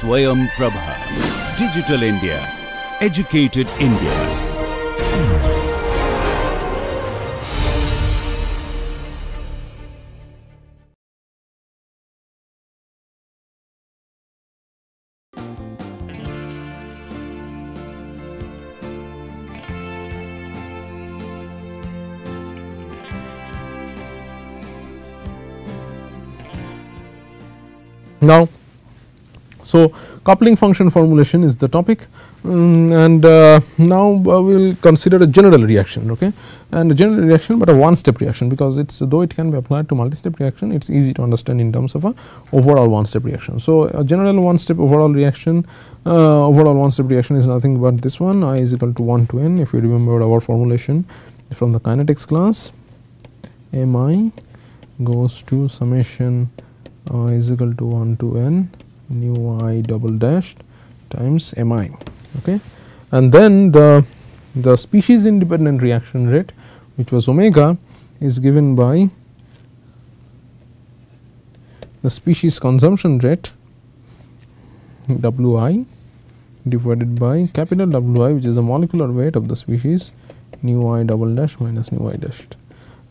Swayam Prabha. Digital India. Educated India. Now, so coupling function formulation is the topic, now we will consider a general reaction, okay, and a general reaction, but a one step reaction, because it is, though it can be applied to multi step reaction, it is easy to understand in terms of a overall one step reaction. So, a general one step overall reaction, is nothing but this one, I is equal to 1 to n, if you remember our formulation from the kinetics class, mi goes to summation is equal to 1 to n nu I double dash times m I, okay. And then the species independent reaction rate, which was omega, is given by the species consumption rate w I divided by capital W I, which is the molecular weight of the species nu I double dash minus nu I dashed.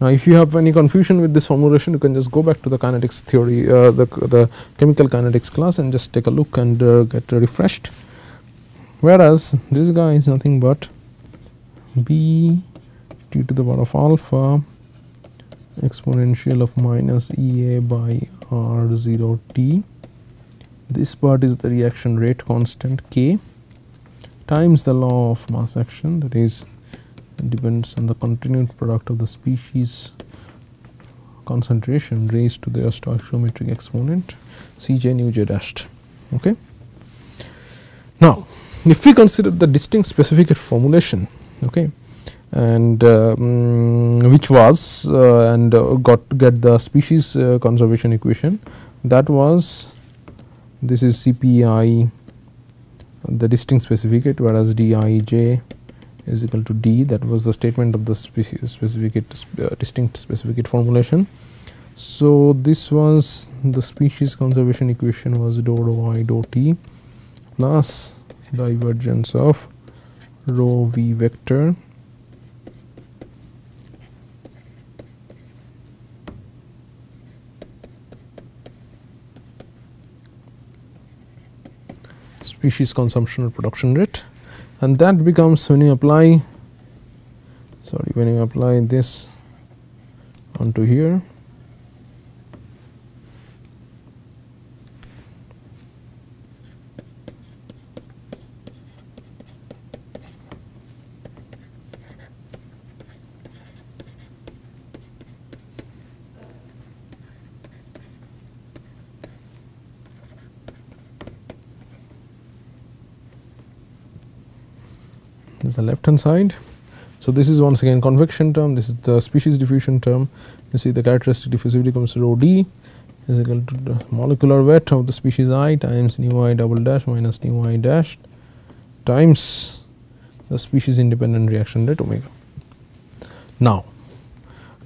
Now, if you have any confusion with this formulation, you can just go back to the kinetics theory, the chemical kinetics class, and just take a look and get refreshed. Whereas, this guy is nothing but b t to the power of alpha exponential of minus E a by r 0 t. This part is the reaction rate constant k times the law of mass action, that is depends on the continued product of the species concentration raised to their stoichiometric exponent Cj nu j dashed, okay. Now, if we consider the distinct specific formulation, okay, and which was got the species conservation equation, that was, this is Cpi, the distinct specificate, whereas Dij is equal to d, that was the statement of the species specificate, distinct specificate formulation. So, this was the species conservation equation, was dou rho I dou t plus divergence of rho v vector species consumption or production rate. And that becomes, when you apply, sorry, when you apply this onto here, the left hand side. So, this is once again convection term, this is the species diffusion term. You see the characteristic diffusivity comes to rho d is equal to the molecular weight of the species I times nu I double dash minus nu I dash times the species independent reaction rate omega. Now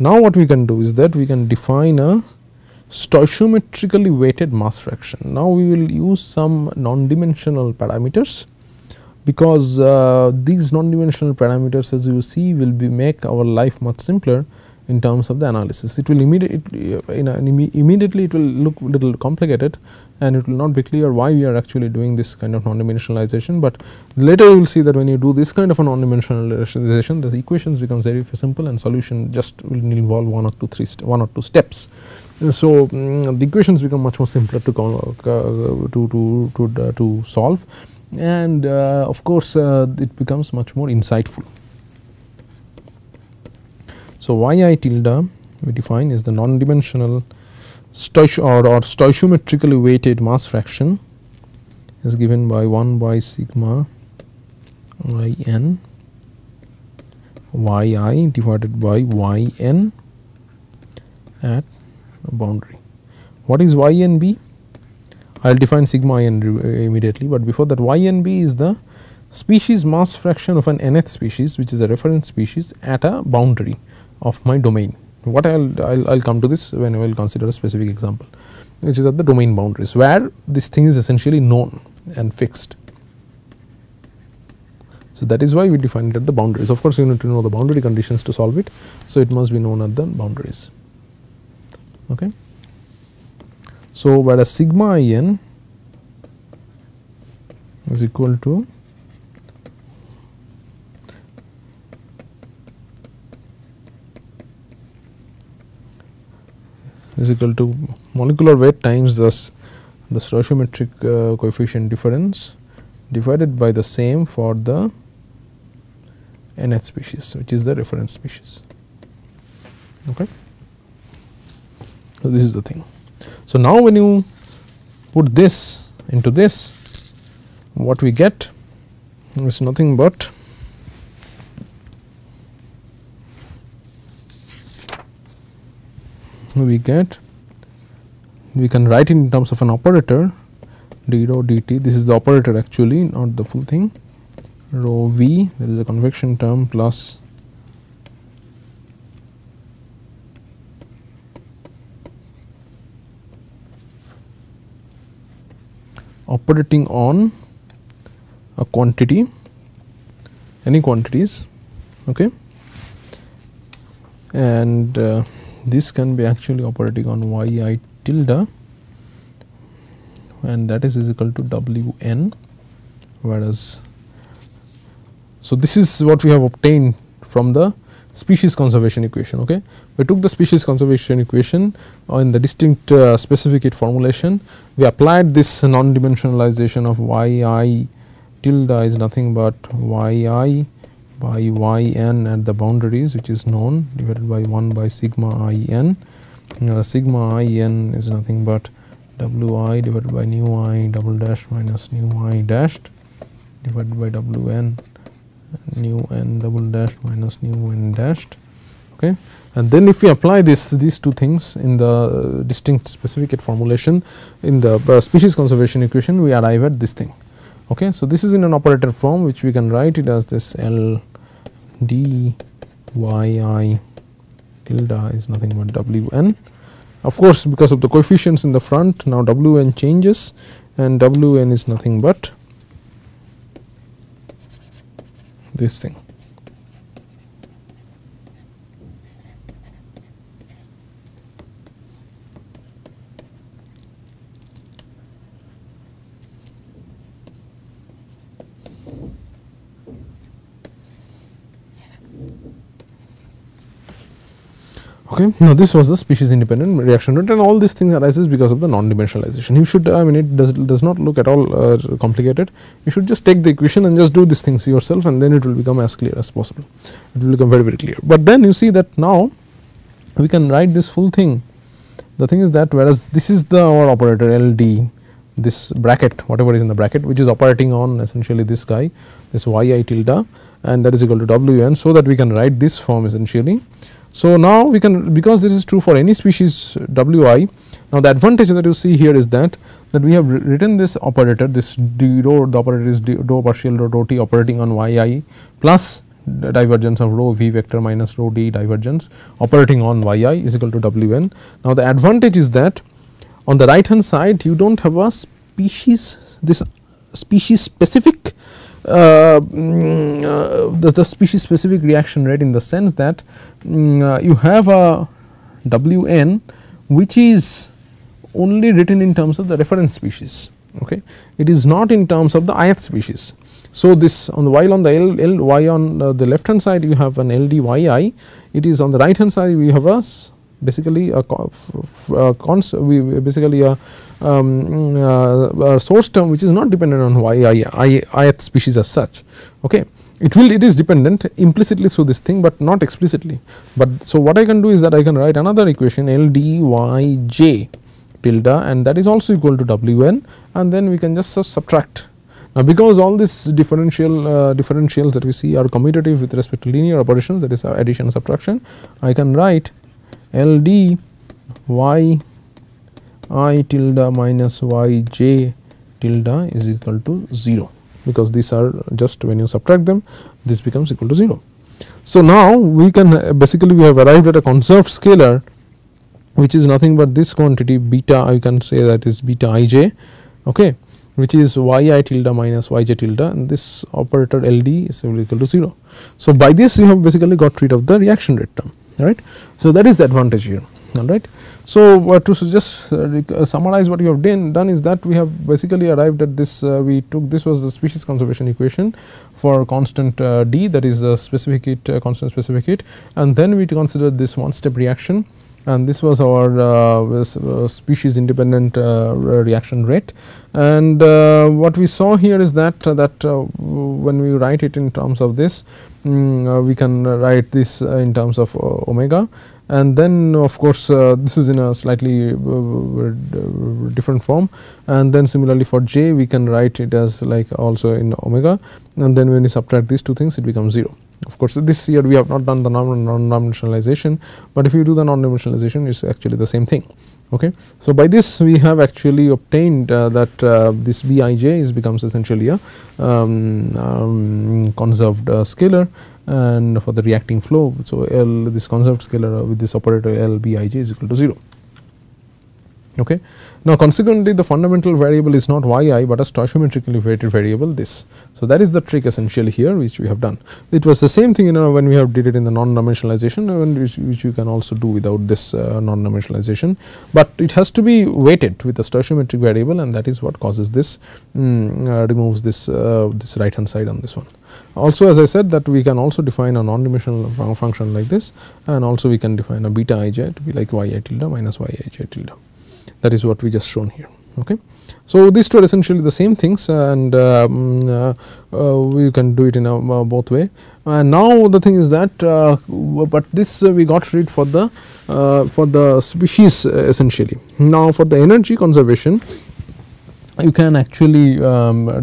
what we can do is that we can define a stoichiometrically weighted mass fraction. Now, we will use some non-dimensional parameters, because these non-dimensional parameters, as you see, will be make our life much simpler in terms of the analysis. It will immediately it will look little complicated, and it will not be clear why we are actually doing this kind of non-dimensionalization. But later you will see that when you do this kind of a non-dimensionalization, the equations becomes very simple, and solution just will involve one or two steps. So, the equations become much more simpler to solve. And of course, it becomes much more insightful. So, yi tilde we define is the non-dimensional stoichiometrically weighted mass fraction, is given by 1 by sigma I n yi divided by y n at boundary. What is y n b? I will define sigma I n immediately, but before that, y n b is the species mass fraction of an nth species, which is a reference species, at a boundary of my domain, What I'll come to this when I will consider a specific example, which is at the domain boundaries, where this thing is essentially known and fixed. So that is why we define it at the boundaries. Of course, you need to know the boundary conditions to solve it, so it must be known at the boundaries. Okay. So whereas sigma in is equal to molecular weight times the stoichiometric coefficient difference divided by the same for the nth species, which is the reference species. Okay. So this is the thing. So now when you put this into this, what we get is nothing but we can write in terms of an operator d rho dt. This is the operator actually, not the full thing, rho v, there is a convection term, plus operating on a quantity, any quantities, okay, and this can be actually operating on yi tilde, and that is equal to wn. Whereas, so this is what we have obtained from the species conservation equation. Okay, we took the species conservation equation in the distinct specificate formulation. We applied this non-dimensionalization of yi tilde is nothing but yi by yn at the boundaries, which is known, divided by 1 by sigma in. Sigma in is nothing but wi divided by nu I double dash minus nu I dashed divided by wn nu n double dash minus nu n dashed. Okay. And then if we apply this, these two things in the distinct specificate formulation in the species conservation equation, we arrive at this thing. Okay. So this is in an operator form, which we can write it as this L d y I tilde is nothing but wn. Of course, because of the coefficients in the front, now wn changes, and wn is nothing but this thing. Okay. Now this was the species independent reaction rate, and all these things arises because of the non-dimensionalization. You should, I mean, it does not look at all complicated. You should just take the equation and just do these things yourself, and then it will become as clear as possible. It will become very, very clear. But then you see that now we can write this full thing. The thing is that whereas this is the our operator LD, this bracket, whatever is in the bracket, which is operating on essentially this guy, this yi tilde, and that is equal to wn, so that we can write this form essentially. So now we can, because this is true for any species wi, now the advantage that you see here is that we have written this operator, this d rho, the operator is d rho partial rho t operating on yi plus the divergence of rho v vector minus rho d divergence operating on yi is equal to wn. Now the advantage is that on the right hand side you do not have a species, this species specific the species specific reaction rate, in the sense that you have a wn which is only written in terms of the reference species. Okay, it is not in terms of the ith species. So this on the, while on the y on the left hand side you have an LDYI, it is on the right hand side we have a basically a source term which is not dependent on ith species as such. Okay, it is dependent implicitly through this thing, but not explicitly. But so what I can do is that I can write another equation LDYJ tilde, and that is also equal to wn, and then we can just subtract. Now because all these differentials that we see are commutative with respect to linear operations, that is addition and subtraction, I can write LD y I tilde minus y j tilde is equal to 0, because these are just when you subtract them this becomes equal to 0. So now we can basically we have arrived at a conserved scalar, which is nothing but this quantity beta. I can say that is beta ij, okay, which is yi tilde minus yj tilde, and this operator LD is equal to 0. So by this you have basically got rid of the reaction rate term, right. So that is the advantage here, alright. So to just summarize what you have done is that we have basically arrived at this, we took this was the species conservation equation for constant D, that is the specific heat, constant specific heat, and then we considered this one step reaction, and this was our species independent reaction rate. And what we saw here is that when we write it in terms of this, we can write this in terms of omega, and then of course this is in a slightly different form, and then similarly for j we can write it as like also in omega, and then when you subtract these two things it becomes 0. Of course, this year we have not done the non-dimensionalization, but if you do the non-dimensionalization, it is actually the same thing. Okay. So by this we have actually obtained that this Bij is becomes essentially a conserved scalar, and for the reacting flow, so L, this conserved scalar with this operator L Bij is equal to 0. Okay. Now consequently the fundamental variable is not yi but a stoichiometrically weighted variable this. So that is the trick essentially here which we have done. It was the same thing, you know, when we have did it in the non-dimensionalization, which you can also do without this non-dimensionalization, but it has to be weighted with a stoichiometric variable, and that is what causes this removes this this right hand side on this one. Also, as I said, that we can also define a non-dimensional function like this, and also we can define a beta ij to be like yi tilde minus yij tilde. That is what we just shown here, okay. So these two are essentially the same things, and we can do it in a, both way. And now the thing is that but this we got rid for the species essentially. Now for the energy conservation, you can actually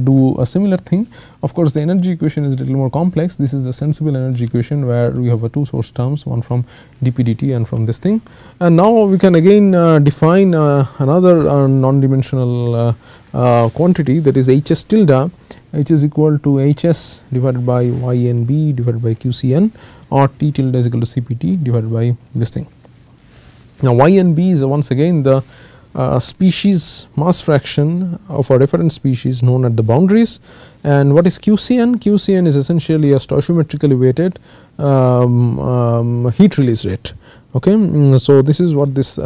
do a similar thing. Of course, the energy equation is little more complex. This is the sensible energy equation where we have a two source terms, one from dpdt and from this thing. And now we can again define another non-dimensional quantity, that is hs tilde, which is equal to hs divided by ynb divided by qcn, or t tilde is equal to cpt divided by this thing. Now ynb is once again the species mass fraction of a reference species known at the boundaries. And what is QCN? QCN is essentially a stoichiometrically weighted heat release rate, okay. So this is what this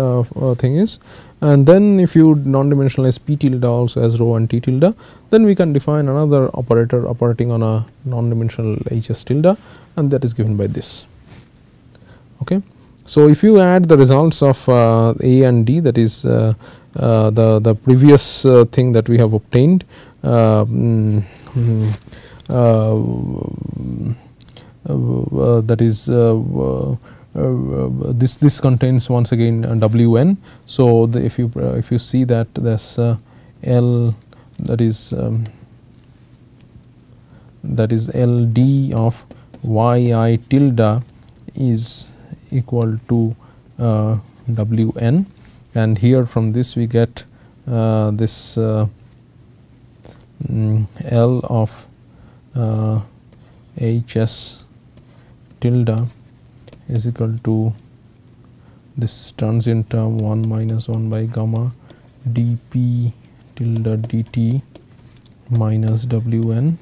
thing is, and then if you non-dimensionalize p tilde also as rho and t tilde, then we can define another operator operating on a non-dimensional hs tilde, and that is given by this, okay. So if you add the results of A and D, that is the previous thing that we have obtained, that is this contains once again Wn. So the if you see that there's L, that is LD of yi tilde is equal to Wn, and here from this we get this L of hs tilde is equal to this transient term 1 minus 1 by gamma dp tilde dt minus Wn,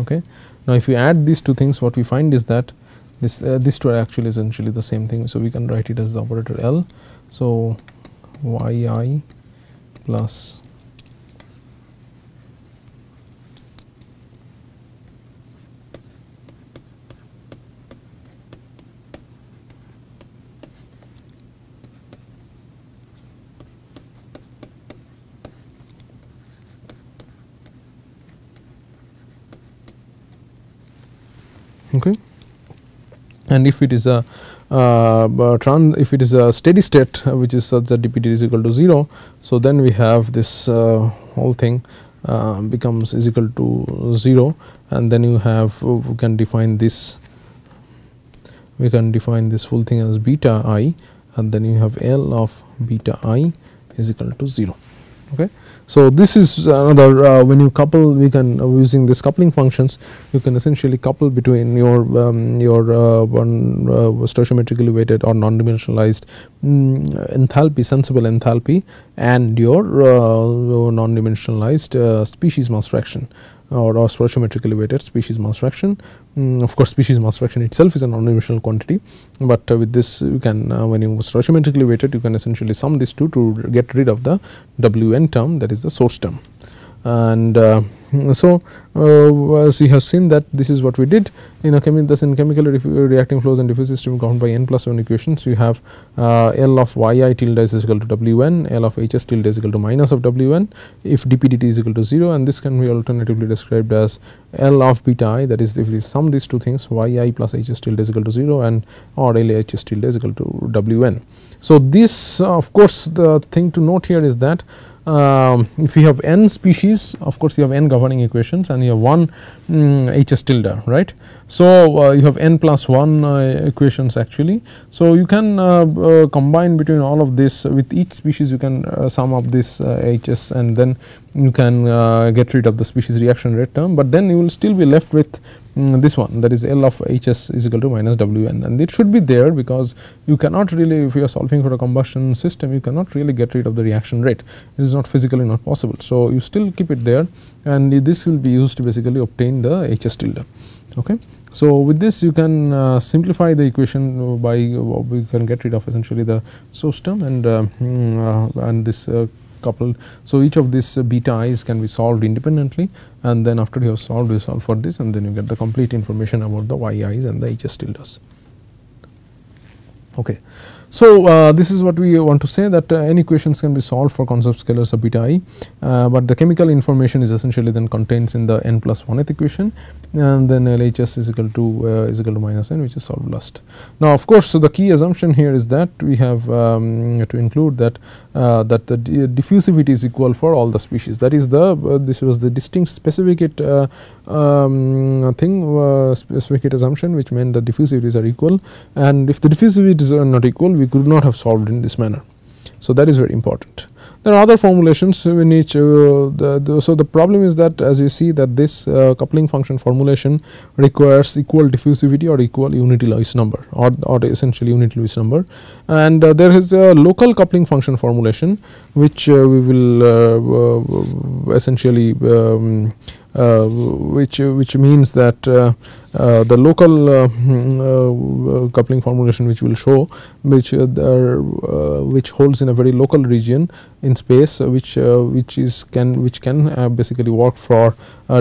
okay. Now if you add these two things, what we find is that this these two are actually essentially the same thing. So we can write it as the operator L. So yi plus okay. And if it is a if it is a steady state, which is such that dpdt is equal to 0, so then we have this whole thing becomes is equal to 0, and then you have we can define this full thing as beta I, and then you have L of beta I is equal to 0, Okay. So, this is another when you couple, we can using this coupling functions, you can essentially couple between your stoichiometrically weighted or non-dimensionalized enthalpy, sensible enthalpy, and your non-dimensionalized species mass fraction, or stoichiometrically weighted species mass fraction. Of course, species mass fraction itself is a non-dimensional quantity, but with this you can when you stoichiometrically weighted, you can essentially sum these two to get rid of the Wn term, that is the source term. And so, as we have seen that this is what we did in a chemical reacting flows and diffuse system governed by n+1 equations. You have L of yi tilde is equal to Wn, L of hs tilde is equal to minus of Wn if dpdt is equal to 0, and this can be alternatively described as L of beta I, that is if we sum these two things yi plus hs tilde is equal to 0 and or LHS tilde is equal to Wn. So, this of course, the thing to note here is that if you have n species, of course, you have n governing equations and you have one hs tilde, right. So, you have n+1 equations actually. So, you can combine between all of this with each species, you can sum up this hs, and then you can get rid of the species reaction rate term, but then you will still be left with this one, that is L of hs is equal to minus Wn, and it should be there because you cannot really, if you are solving for a combustion system, you cannot really get rid of the reaction rate, it is not physically not possible. So, you still keep it there, and this will be used to basically obtain the hs tilde. Okay. So, with this you can simplify the equation by we can get rid of essentially the source term and this coupled. So, each of these beta i's can be solved independently, and then after you have solved, you solve for this, and then you get the complete information about the yi's and the hs tildes. Okay. So, this is what we want to say, that n equations can be solved for concept scalars of beta I, but the chemical information is essentially then contains in the n+1th equation, and then LHS is equal to minus n, which is solved last. Now, of course, so the key assumption here is that we have to include that the diffusivity is equal for all the species. That is the this was the distinct specificate specificate assumption, which meant the diffusivities are equal, and if the diffusivities are not equal, we could not have solved in this manner. So, that is very important. There are other formulations in each so the problem is that, as you see, that this coupling function formulation requires equal diffusivity or equal unit Lewis number, or essentially unit Lewis number, and there is a local coupling function formulation which we will essentially which means that the local coupling formulation, which will show, which holds in a very local region in space, which can basically work for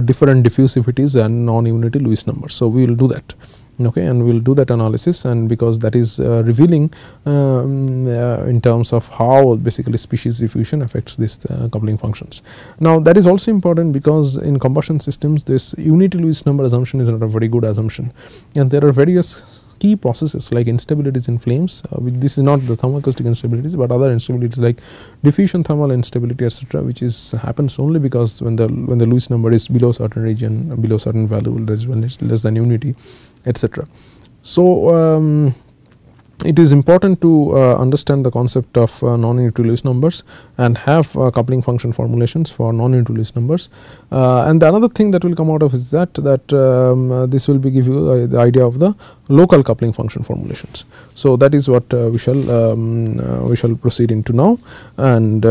different diffusivities and non-unity Lewis numbers. So, we will do that. Okay, and we will do that analysis, and because that is revealing in terms of how basically species diffusion affects this coupling functions. Now, that is also important because in combustion systems, this unity Lewis number assumption is not a very good assumption, and there are various key processes like instabilities in flames, which this is not the thermoacoustic instabilities, but other instabilities like diffusion thermal instability, etc., which is happens only because when the Lewis number is below certain region, below certain value, that is when it is less than unity, etc. So, it is important to understand the concept of non-unity Lewis numbers and have coupling function formulations for non-unity Lewis numbers. And the another thing that will come out of is that this will be give you the idea of the local coupling function formulations. So, that is what we shall proceed into now, and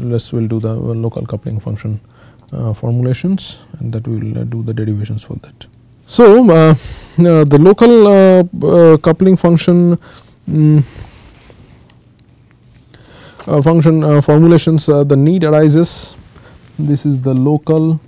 let's we'll do the local coupling function formulations, and that we will do the derivations for that. So, the local coupling function formulations, the need arises. This is the local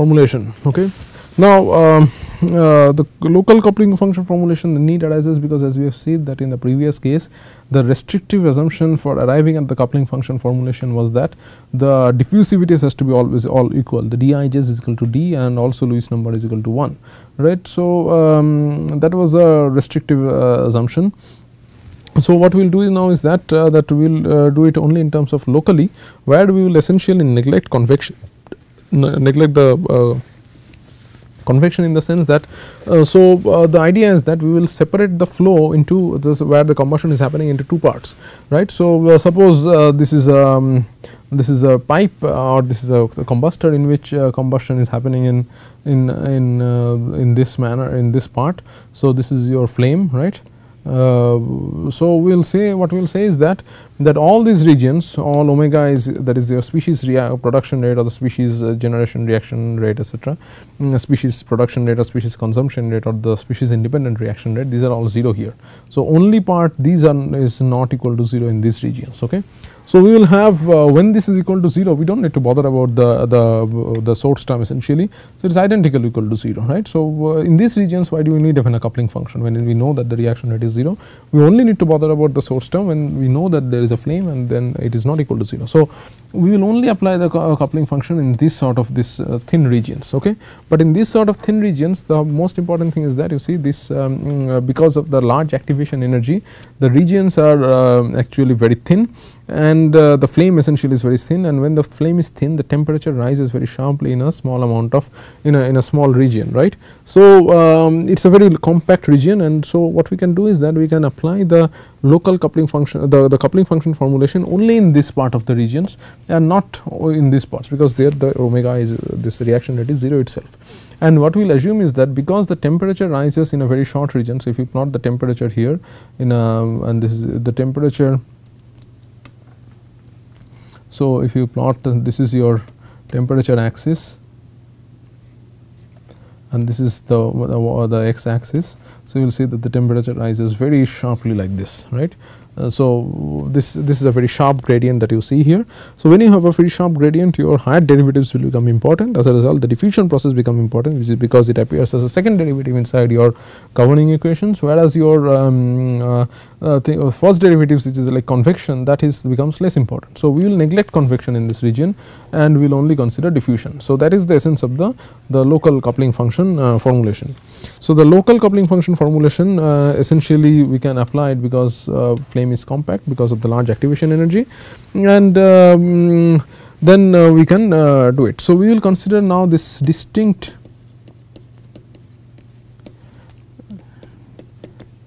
formulation. Okay. Now, the local coupling function formulation, the need arises because, as we have seen that in the previous case, the restrictive assumption for arriving at the coupling function formulation was that the diffusivities has to be always all equal, the Dij's is equal to D and also Lewis number is equal to 1, right. So, that was a restrictive assumption. So, what we will do now is that, we will do it only in terms of locally, where we will essentially neglect convection, neglect the convection in the sense that, the idea is that we will separate the flow into this where the combustion is happening into two parts, right. So, suppose this is a pipe or this is a combustor in which combustion is happening in this manner, in this part. So, this is your flame, right. So, we will say, what we will say is that all these regions, all omega is, that is your species production rate or the species generation reaction rate, etc., species production rate or species consumption rate or the species independent reaction rate, these are all 0 here. So, only part these are is not equal to 0 in these regions. Okay. So, we will have, when this is equal to 0, we do not need to bother about the source term essentially. So, it is identical equal to 0, right. So, in these regions, why do we need even a coupling function when we know that the reaction rate is 0? We only need to bother about the source term when we know that there is a flame and then it is not equal to 0. So, we will only apply the coupling function in this sort of this thin regions, okay. But in this sort of thin regions, the most important thing is that you see this, because of the large activation energy, the regions are actually very thin and the flame essentially is very thin, and when the flame is thin, the temperature rises very sharply in a small amount of, in a small region, right. So, it is a very compact region, and so what we can do is that we can apply the local coupling function, the coupling function formulation only in this part of the regions and not in these parts, because there the omega is, this reaction rate is 0 itself. And what we will assume is that because the temperature rises in a very short region, so if you plot the temperature here in a, and this is the temperature. So, if you plot, this is your temperature axis and this is the x axis. So, you will see that the temperature rises very sharply like this, right. So, this is a very sharp gradient that you see here. So, when you have a very sharp gradient, your higher derivatives will become important. As a result, the diffusion process become important, which is because it appears as a second derivative inside your governing equations, whereas your first derivatives, which is like convection, that is becomes less important. So, we will neglect convection in this region and we will only consider diffusion. So, that is the essence of the local coupling function formulation. So, the local coupling function formulation essentially we can apply it because flame is compact because of the large activation energy, and then we can do it. So, we will consider now this distinct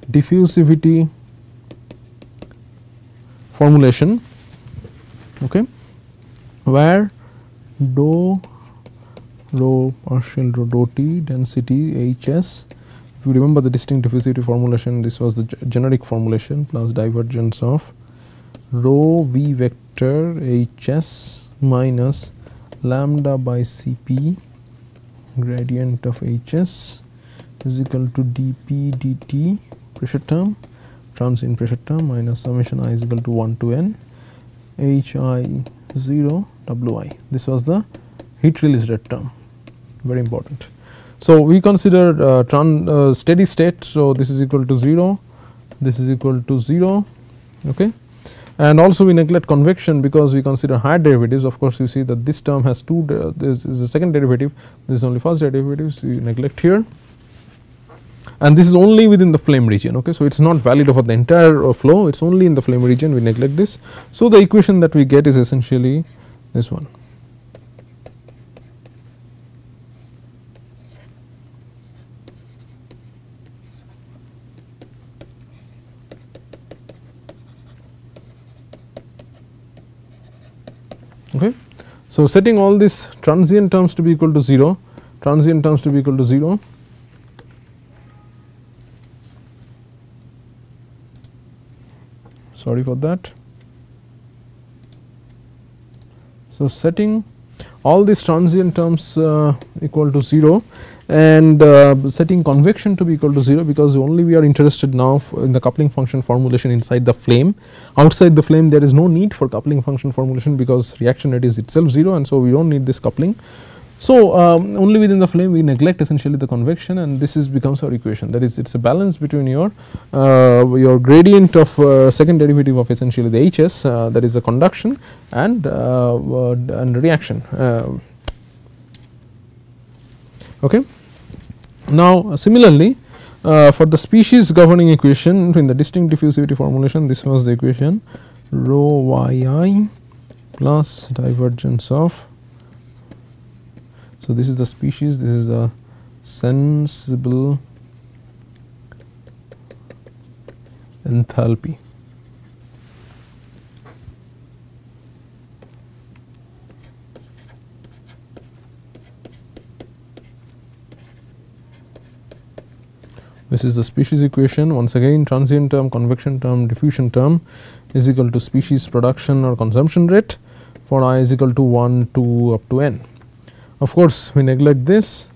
diffusivity formulation, okay, where dou rho partial rho dou t density H s. If you remember the distinct diffusivity formulation, this was the generic formulation plus divergence of rho v vector H s minus lambda by C p gradient of H s is equal to d p d t pressure term, transient pressure term, minus summation I is equal to 1 to n H I 0 W I. This was the heat release rate term, very important. So, we consider steady state. So, this is equal to 0, this is equal to 0, okay. And also we neglect convection because we consider higher derivatives. Of course, you see that this term has two, this is a second derivative, this is only first derivative, so you neglect here. And this is only within the flame region, okay. So, it is not valid over the entire flow, it is only in the flame region we neglect this. So, the equation that we get is essentially this one. Okay. So, setting all these transient terms to be equal to 0, transient terms to be equal to 0, sorry for that. So, setting all these transient terms equal to 0 and setting convection to be equal to 0, because only we are interested now in the coupling function formulation inside the flame. Outside the flame there is no need for coupling function formulation because reaction rate is itself 0, and so we do not need this coupling. So, only within the flame we neglect essentially the convection, and this is becomes our equation, that is it is a balance between your gradient of second derivative of essentially the Hs, that is the conduction and reaction. Okay. Now, similarly, for the species governing equation in the distinct diffusivity formulation, this was the equation rho yi plus divergence of. So, this is the species, this is a sensible enthalpy. This is the species equation. Once again, transient term, convection term, diffusion term is equal to species production or consumption rate for I is equal to 1, 2 up to n. Of course, we neglect this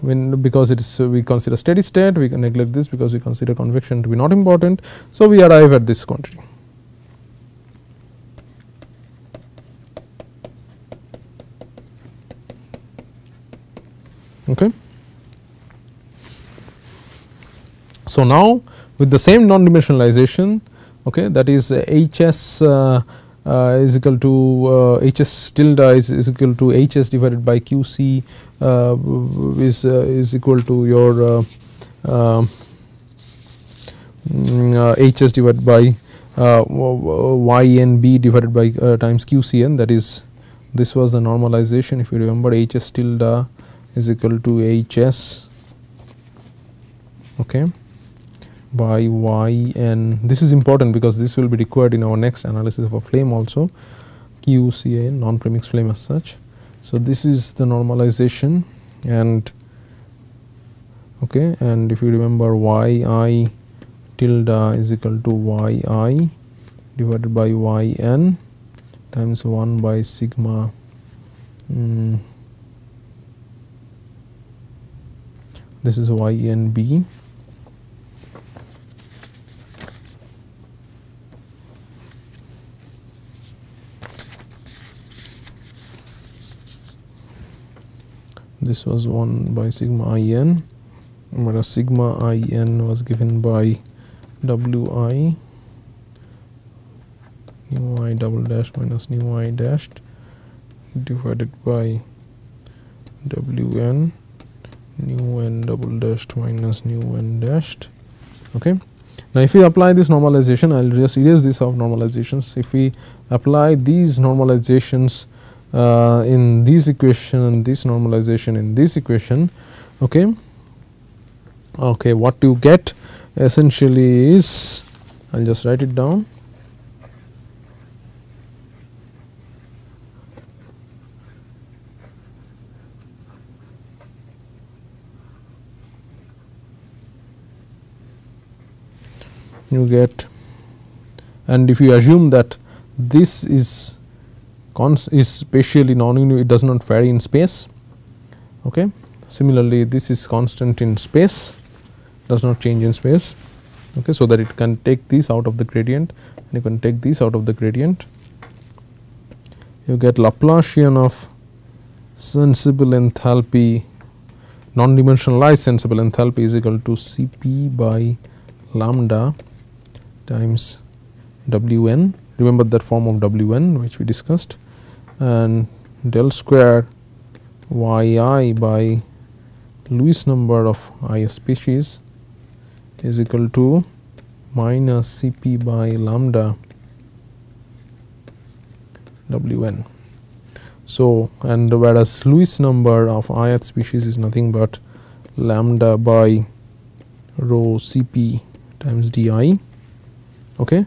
when because it is we consider steady state, we can neglect this because we consider convection to be not important. So, we arrive at this quantity. Okay. So, now with the same non-dimensionalization, okay, that is Hs is equal to Hs tilde is equal to Hs divided by Qc is equal to your Hs divided by Ynb divided by times Qcn, that is this was the normalization. If you remember, Hs tilde is equal to Hs, okay, by Yn. This is important because this will be required in our next analysis of a flame also, QCN, non-premix flame as such. So, this is the normalization, and okay, and if you remember, Yi tilde is equal to Yi divided by Yn times 1 by sigma this is Ynb. This was 1 by sigma in, whereas sigma in was given by wi nu I double dash minus nu I dashed divided by wn nu n double dashed minus nu n dashed. Okay. Now, if we apply this normalization, I will just erase this of normalizations. If we apply these normalizations in this equation and this normalization in this equation, okay, what you get essentially is, I will just write it down. You get, and if you assume that this is spatially non-uniform, it does not vary in space. Okay. Similarly, this is constant in space, does not change in space. Okay, so that it can take these out of the gradient, and you can take these out of the gradient. You get Laplacian of sensible enthalpy, non-dimensionalized sensible enthalpy is equal to Cp by lambda times Wn. Remember that form of Wn which we discussed, and del square Yi by Lewis number of I species is equal to minus Cp by lambda Wn. So, and whereas Lewis number of ith species is nothing but lambda by rho Cp times di. Okay.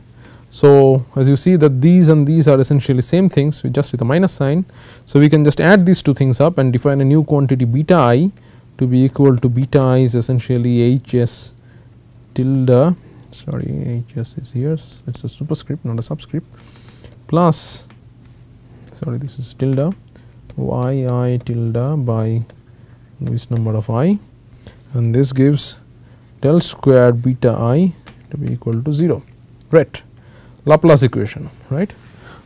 So, as you see that these and these are essentially same things with just with a minus sign. So, we can just add these two things up and define a new quantity beta I to be equal to beta I is essentially Hs tilde, sorry Hs is here, it is a superscript not a subscript, plus, sorry this is tilde Yi tilde by Lewis number of I, and this gives del square beta I to be equal to 0, right. Laplace equation, right.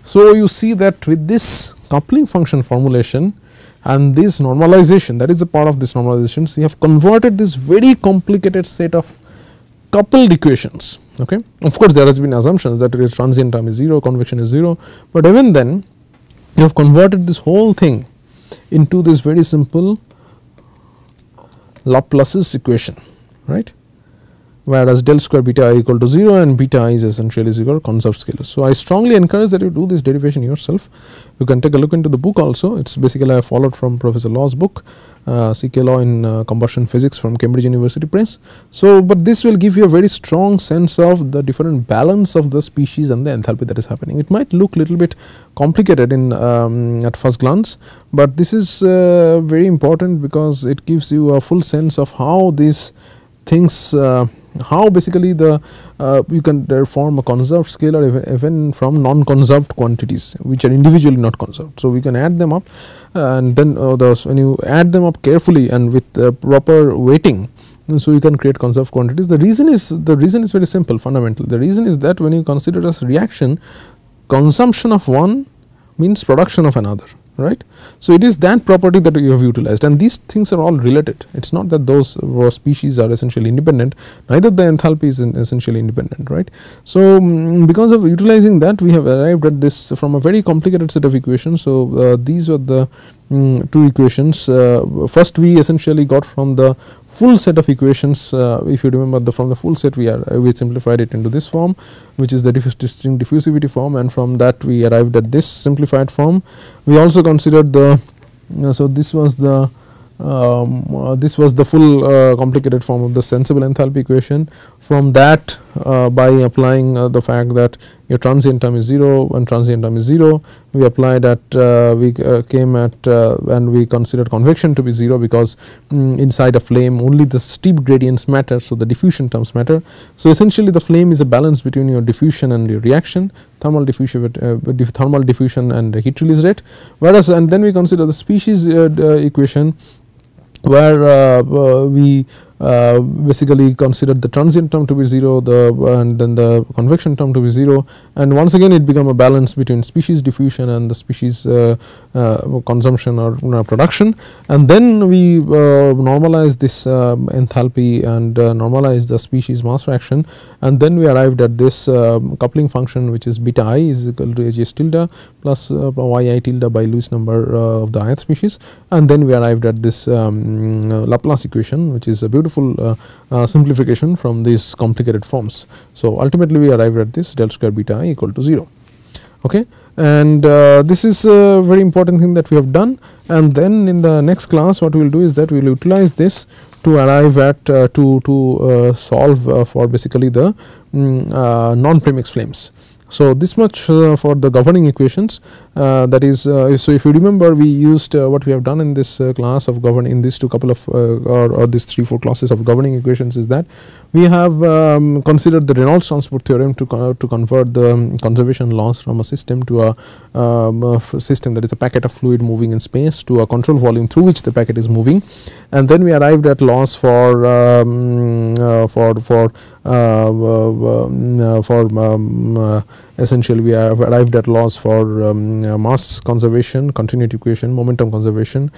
So, you see that with this coupling function formulation, and this normalization, that is a part of this normalization. So, you have converted this very complicated set of coupled equations. Okay. Of course, there has been assumptions that transient time is 0, convection is 0, but even then you have converted this whole thing into this very simple Laplace's equation, right, whereas del square beta I equal to 0 and beta I is essentially 0 conserved scalar. So, I strongly encourage that you do this derivation yourself. You can take a look into the book also. It is basically I followed from Professor Law's book, CK Law in Combustion Physics from Cambridge University Press. So, but this will give you a very strong sense of the different balance of the species and the enthalpy that is happening. It might look little bit complicated in at first glance, but this is very important because it gives you a full sense of how these things how basically the you can form a conserved scalar even from non-conserved quantities which are individually not conserved. So, we can add them up and then when you add them up carefully and with proper weighting, so you can create conserved quantities. The reason is very simple, fundamental. The reason is that when you consider as reaction, consumption of one means production of another, right. So, it is that property that you have utilized, and these things are all related. It is not that those species are essentially independent, neither the enthalpy is essentially independent, right. So, because of utilizing that, we have arrived at this from a very complicated set of equations. So, these were the two equations. First, we essentially got from the full set of equations. If you remember, from the full set, we simplified it into this form, which is the distinct diffusivity form, and from that we arrived at this simplified form. We also considered the so this was the full complicated form of the sensible enthalpy equation. From that, by applying the fact that your transient time is 0 and transient time is 0, we applied at we considered convection to be 0 because inside a flame only the steep gradients matter. So, the diffusion terms matter. So, essentially the flame is a balance between your diffusion and your reaction, thermal diffusion and heat release rate, whereas and then we consider the species equation, where we basically considered the transient term to be 0, and then the convection term to be 0, and once again it become a balance between species diffusion and the species consumption or production. And then we normalize this enthalpy and normalize the species mass fraction, and then we arrived at this coupling function, which is beta I is equal to Hs tilde plus yi tilde by Lewis number of the ith species, and then we arrived at this Laplace equation, which is a beautiful simplification from these complicated forms. So, ultimately we arrived at this del square beta I equal to 0. Okay. And this is a very important thing that we have done, and then in the next class what we will do is that we will utilize this to arrive at to solve for basically the non-premix flames. So, this much for the governing equations, that is so if you remember, we used what we have done in this class of governing, in these two couple of or these 3-4 classes of governing equations, is that we have considered the Reynolds transport theorem to convert the conservation laws from a system to a system that is a packet of fluid moving in space to a control volume through which the packet is moving, and then we arrived at laws for essentially we have arrived at laws for mass conservation, continuity equation, momentum conservation,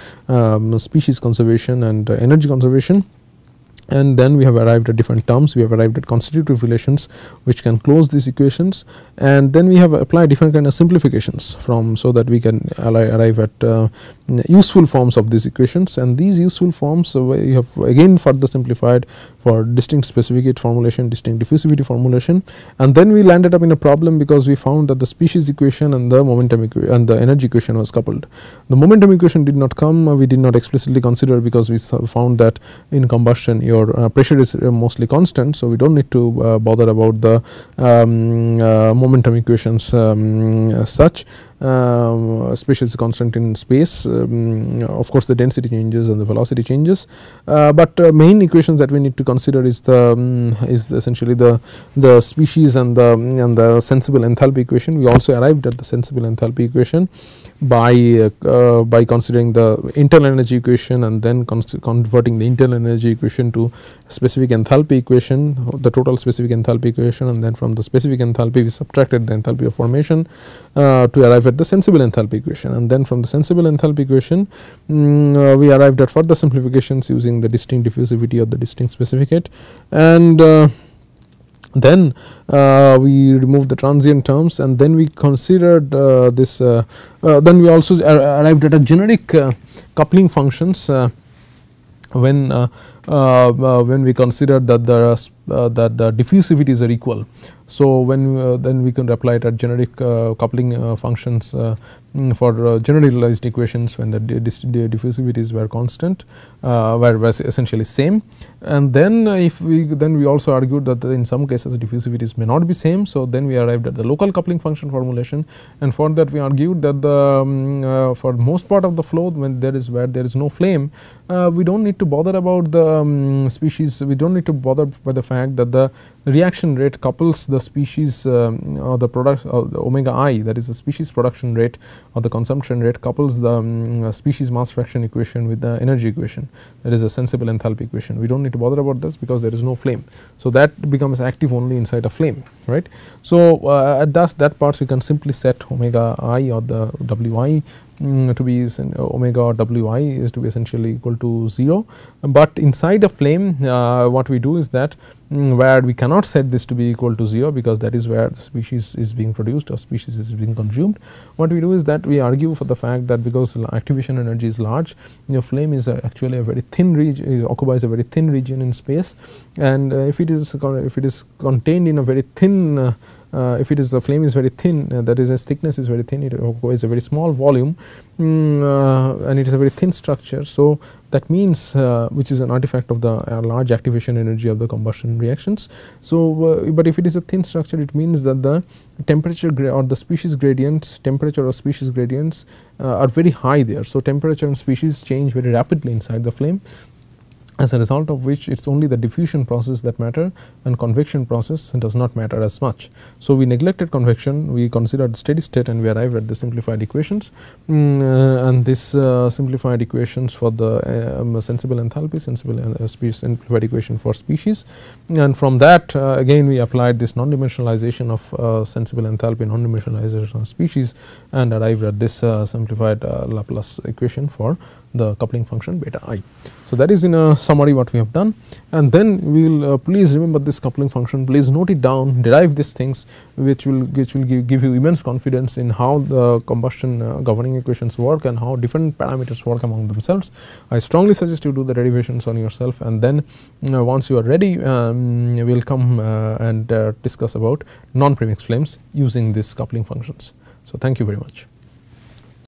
species conservation and energy conservation. And then we have arrived at different terms. We have arrived at constitutive relations which can close these equations, and then we have applied different kind of simplifications from, so that we can arrive at useful forms of these equations, and these useful forms we have again further simplified for distinct specificate formulation, distinct diffusivity formulation, and then we landed up in a problem because we found that the species equation and the momentum equation and the energy equation was coupled. The momentum equation did not come, we did not explicitly consider, because we found that in combustion your pressure is mostly constant. So, we do not need to bother about the momentum equations as such. Especially is constant in space, of course the density changes and the velocity changes, but main equations that we need to consider is the is essentially the species and the sensible enthalpy equation. We also arrived at the sensible enthalpy equation by considering the internal energy equation, and then converting the internal energy equation to specific enthalpy equation, the total specific enthalpy equation, and then from the specific enthalpy we subtracted the enthalpy of formation to arrive at the sensible enthalpy equation, and then from the sensible enthalpy equation we arrived at further simplifications using the distinct diffusivity or the distinct specificate, and then we removed the transient terms, and then we considered this then we also arrived at a generic coupling functions when we considered that the diffusivities are equal. So when then we can apply it at generic coupling functions for generalized equations when the diffusivities were constant, were essentially same. And then we also argued that in some cases diffusivities may not be same. So then we arrived at the local coupling function formulation, and for that we argued that the for most part of the flow when there is no flame, we don't need to bother about the species. We don't need to bother by the fact that the reaction rate couples the species or the product or the omega I, that is the species production rate or the consumption rate, couples the species mass fraction equation with the energy equation, that is a sensible enthalpy equation. We don't need to bother about this because there is no flame. So that becomes active only inside a flame, right. So at that parts we can simply set omega I or the Wi to be omega or Wi is to be essentially equal to 0, but inside a flame what we do is that where we cannot set this to be equal to 0 because that is where the species is being produced or species is being consumed. What we do is that we argue for the fact that because activation energy is large, your flame is actually a very thin region, occupies a very thin region in space, and if it is contained in a very thin the flame is very thin, that is its thickness is very thin, it occupies a very small volume, and it is a very thin structure. So that means which is an artifact of the large activation energy of the combustion reactions. So but if it is a thin structure, it means that the temperature or the species gradients, temperature or species gradients are very high there. So temperature and species change very rapidly inside the flame, as a result of which it is only the diffusion process that matter, and convection process does not matter as much. So we neglected convection, we considered steady state, and we arrived at the simplified equations, and this simplified equations for the sensible enthalpy, simplified equation for species, and from that again we applied this non-dimensionalization of sensible enthalpy, non-dimensionalization of species, and arrived at this simplified Laplace equation for the coupling function beta I. So that is in a summary what we have done, and then we will please remember this coupling function, please note it down, derive these things which will give you immense confidence in how the combustion governing equations work and how different parameters work among themselves. I strongly suggest you do the derivations on yourself, and then once you are ready we will come and discuss about non-premix flames using these coupling functions. So thank you very much.